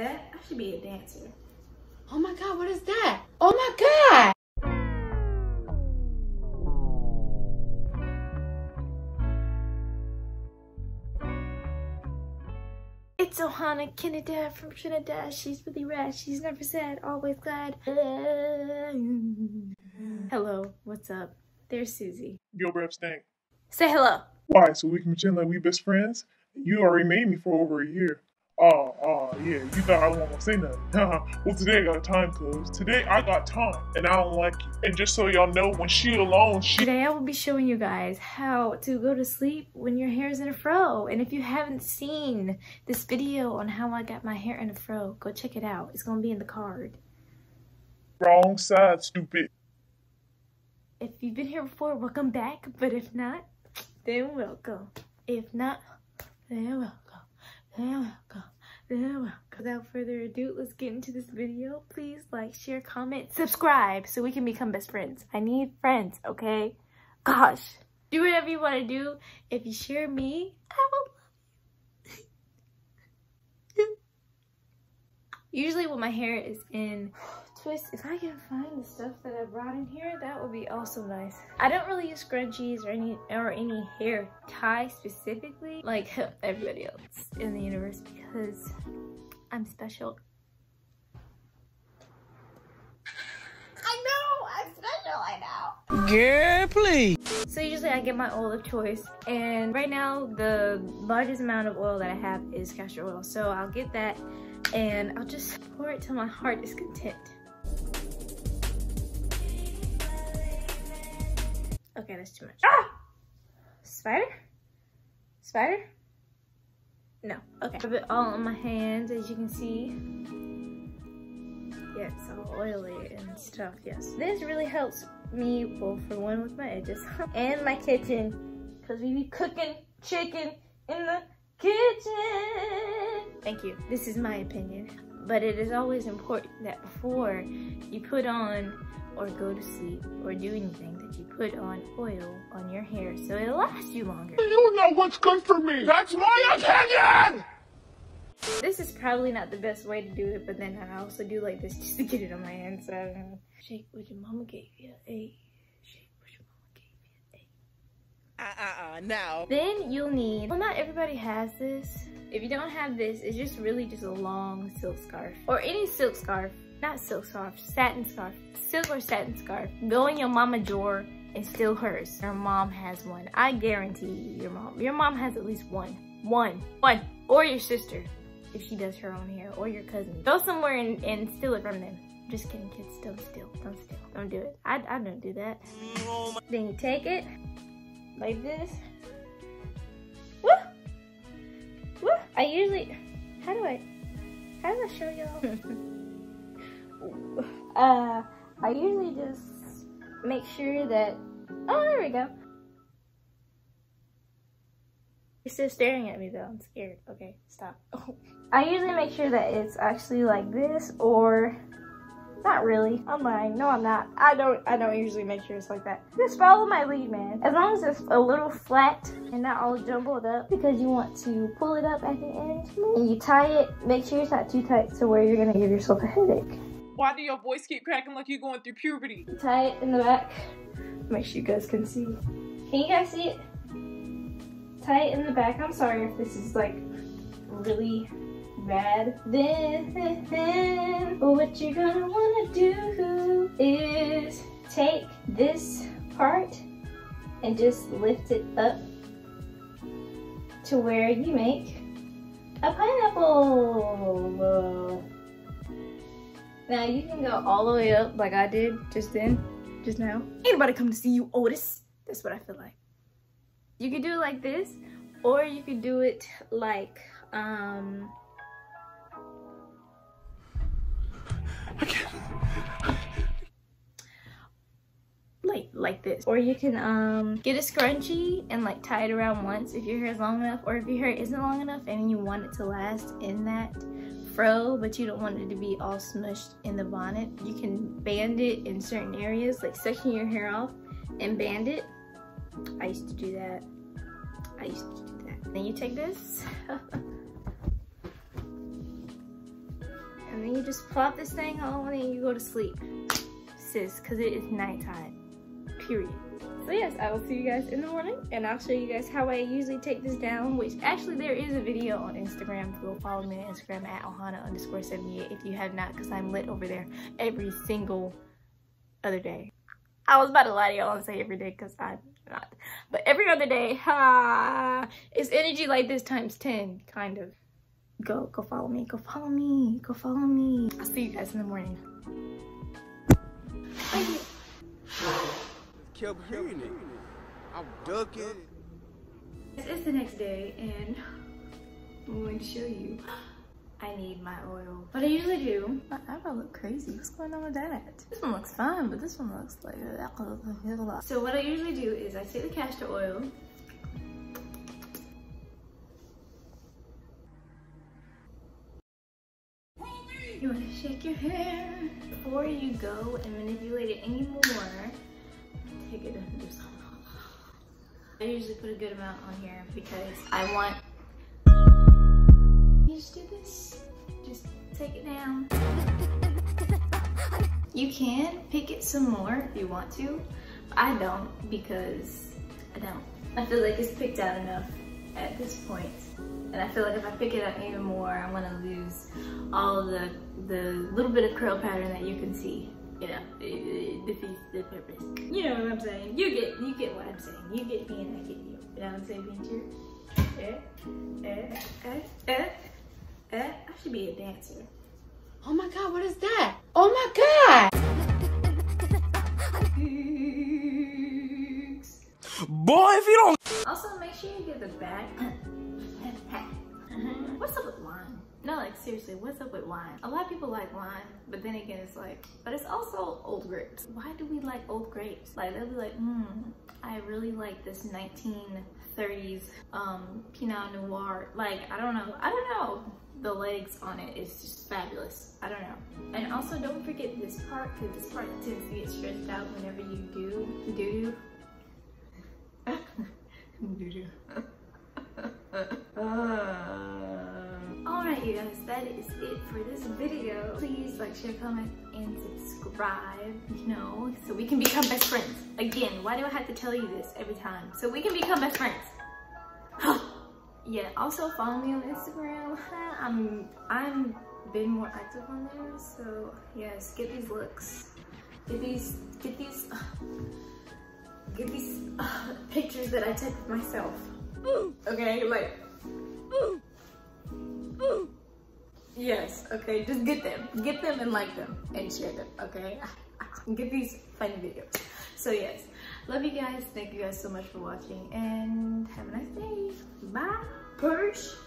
that, I should be a dancer. Oh my God, what is that? Oh my God! It's Ohana Kennedy from Trinidad. She's really rad. She's never sad, always glad. Hello, what's up? There's Susie. Yo, Brev Stank. Say hello. Why? So we can pretend like we best friends? You already made me for over a year. Yeah, you thought I wasn't gonna say nothing. Well, today I got time, cuz. Today I got time, and I don't like you. And just so y'all know, when she alone, she... Today I will be showing you guys how to go to sleep when your hair is in a fro. And if you haven't seen this video on how I got my hair in a fro, go check it out. It's gonna be in the card. Wrong side, stupid. If you've been here before, welcome back. But if not, then welcome. If not, then welcome. Then welcome. Then welcome. Without further ado, let's get into this video. Please like, share, comment, subscribe so we can become best friends. I need friends, okay? Gosh. Do whatever you want to do. If you share me, I will love you. Usually when my hair is in... twist. If I can find the stuff that I brought in here, that would be also nice. I don't really use scrunchies or any hair tie specifically, like everybody else in the universe, because I'm special. I know! I'm special, I know! Girl, please! So usually I get my oil of choice, and right now the largest amount of oil that I have is castor oil, so I'll get that and I'll just pour it till my heart is content. Okay, that's too much. Ah! Spider? Spider? No. Okay. Rub it all on my hands, as you can see. Yeah, it's all oily and stuff, yes. This really helps me, well, for one, with my edges. And my kitchen, because we be cooking chicken in the kitchen. Thank you. This is my opinion. But it is always important that before you put on or go to sleep or do anything, that you put on oil on your hair so it'll last you longer. You know what's good for me. That's my opinion! This is probably not the best way to do it, but then I also do like this just to get it on my hands. So I don't know. Shake what your mama gave you. Hey. Shake what your mama gave you. Hey. No. Then you'll need, well, not everybody has this. If you don't have this, it's just really just a long silk scarf or any silk scarf. Not silk scarf, satin scarf. Silk or satin scarf. Go in your mama's drawer and steal hers. Your mom has one. I guarantee you, your mom. Your mom has at least one. One. Or your sister, if she does her own hair. Or your cousin. Go somewhere and steal it from them. Just kidding, kids. Don't steal. Don't steal. Don't do it. I don't do that. Then you take it like this. Woo! Woo! I usually... How do I show y'all? I usually just make sure that, oh, there we go. You're still staring at me though, I'm scared. Okay, stop. I usually make sure that it's actually like this, or not really. I'm lying, no I'm not. I don't usually make sure it's like that. Just follow my lead, man. As long as it's a little flat and not all jumbled up, because you want to pull it up at the end. And you tie it, make sure it's not too tight to where you're gonna give yourself a headache. Why do your voice keep cracking like you're going through puberty? Tie it in the back. Make sure you guys can see. Can you guys see it? Tie it in the back. I'm sorry if this is like really bad. Then what you're gonna wanna do is take this part and just lift it up to where you make a pineapple. Now you can go all the way up like I did just now. Anybody come to see you, Otis? That's what I feel like. You could do it like this, or you could do it like, like this. Or you can get a scrunchie and like tie it around once if your hair is long enough, or if your hair isn't long enough and you want it to last in that fro, but you don't want it to be all smushed in the bonnet. You can band it in certain areas, like section your hair off and band it. I used to do that. Then you take this and then you just plop this thing on and you go to sleep, sis, because it is nighttime, period. So yes, I will see you guys in the morning, and I'll show you guys how I usually take this down, which actually there is a video on Instagram. Go follow me on Instagram at ohana_78 if you have not, because I'm lit over there every single other day. I was about to lie to y'all and say every day because I'm not. But every other day, ha! It's energy like this times 10, kind of. Go follow me, go follow me, go follow me. I'll see you guys in the morning. Kept hearing it. I'm ducking. It's the next day, and I'm going to show you. I need my oil, but I usually do. My eyebrow look crazy. What's going on with that? This one looks fine, but this one looks like a. So what I usually do is I take the castor oil. You want to shake your hair before you go and manipulate it anymore. Take it and just. I usually put a good amount on here because I want. You just do this. Just take it down. You can pick it some more if you want to. I don't, because I don't. I feel like it's picked out enough at this point. And I feel like if I pick it out even more, I'm gonna lose all the little bit of curl pattern that you can see. You know, it defeats the purpose. You know what I'm saying? You get what I'm saying. You get me and I get you. You know what I'm saying, Venture? I should be a dancer. Oh my god, what is that? Oh my god! Boy, if you don't. Also, make sure you get the back. What's up with wine? No, like seriously, what's up with wine? A lot of people like wine, but then again, it's like, but it's also old grapes. Why do we like old grapes? Like they'll be like, I really like this 1930s Pinot Noir. Like I don't know. The legs on it is just fabulous. I don't know. And also, don't forget this part, because this part tends to get stretched out whenever you do. Alright you guys, that is it for this video. Please like, share, comment, and subscribe, you know, so we can become best friends. Again, why do I have to tell you this every time? So we can become best friends. Yeah, also follow me on Instagram. I'm been more active on there, so yes, get these looks. Get these pictures that I took of myself. Okay, like, yes, okay, just get them and like them and share them, okay? Get these funny videos. So yes, love you guys, thank you guys so much for watching, and have a nice day. Bye, Persh.